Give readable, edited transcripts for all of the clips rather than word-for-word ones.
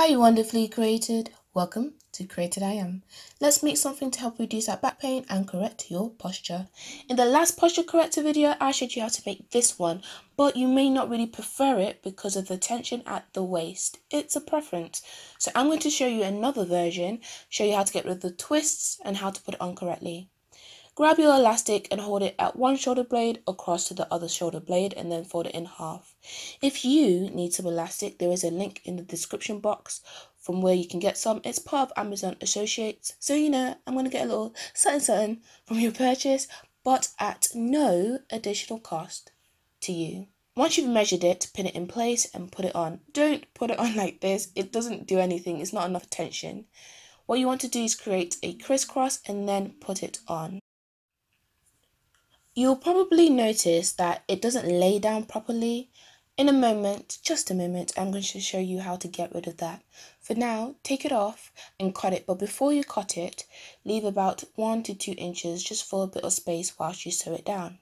Hi, wonderfully created. Welcome to Created I Am. Let's make something to help reduce that back pain and correct your posture. In the last posture corrector video, I showed you how to make this one, but you may not really prefer it because of the tension at the waist. It's a preference. So I'm going to show you another version, show you how to get rid of the twists and how to put it on correctly. Grab your elastic and hold it at one shoulder blade across to the other shoulder blade and then fold it in half. If you need some elastic, there is a link in the description box from where you can get some. It's part of Amazon Associates. So, you know, I'm going to get a little something from your purchase, but at no additional cost to you. Once you've measured it, pin it in place and put it on. Don't put it on like this. It doesn't do anything. It's not enough tension. What you want to do is create a crisscross and then put it on. You'll probably notice that it doesn't lay down properly. In a moment, just a moment, I'm going to show you how to get rid of that. For now, take it off and cut it. But before you cut it, leave about 1 to 2 inches just for a bit of space whilst you sew it down.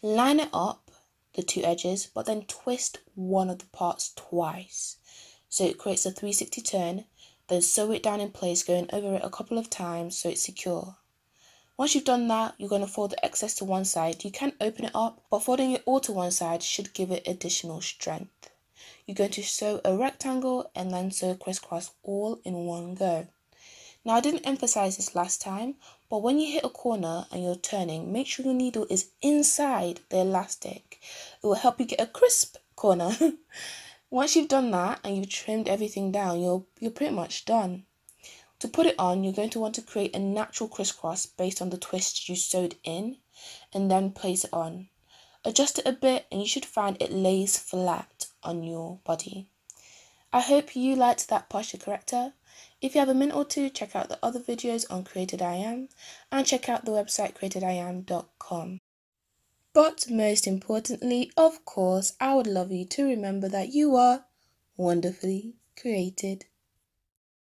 Line it up, the two edges, but then twist one of the parts twice. So it creates a 360 turn, then sew it down in place, going over it a couple of times so it's secure. Once you've done that, you're going to fold the excess to one side. You can open it up, but folding it all to one side should give it additional strength. You're going to sew a rectangle and then sew crisscross all in one go. Now, I didn't emphasize this last time, but when you hit a corner and you're turning, make sure your needle is inside the elastic. It will help you get a crisp corner. Once you've done that and you've trimmed everything down, you're pretty much done. To put it on, you're going to want to create a natural crisscross based on the twist you sewed in and then place it on. Adjust it a bit and you should find it lays flat on your body. I hope you liked that posture corrector. If you have a minute or two, check out the other videos on Created I Am and check out the website creatediam.com. But most importantly, of course, I would love you to remember that you are wonderfully created.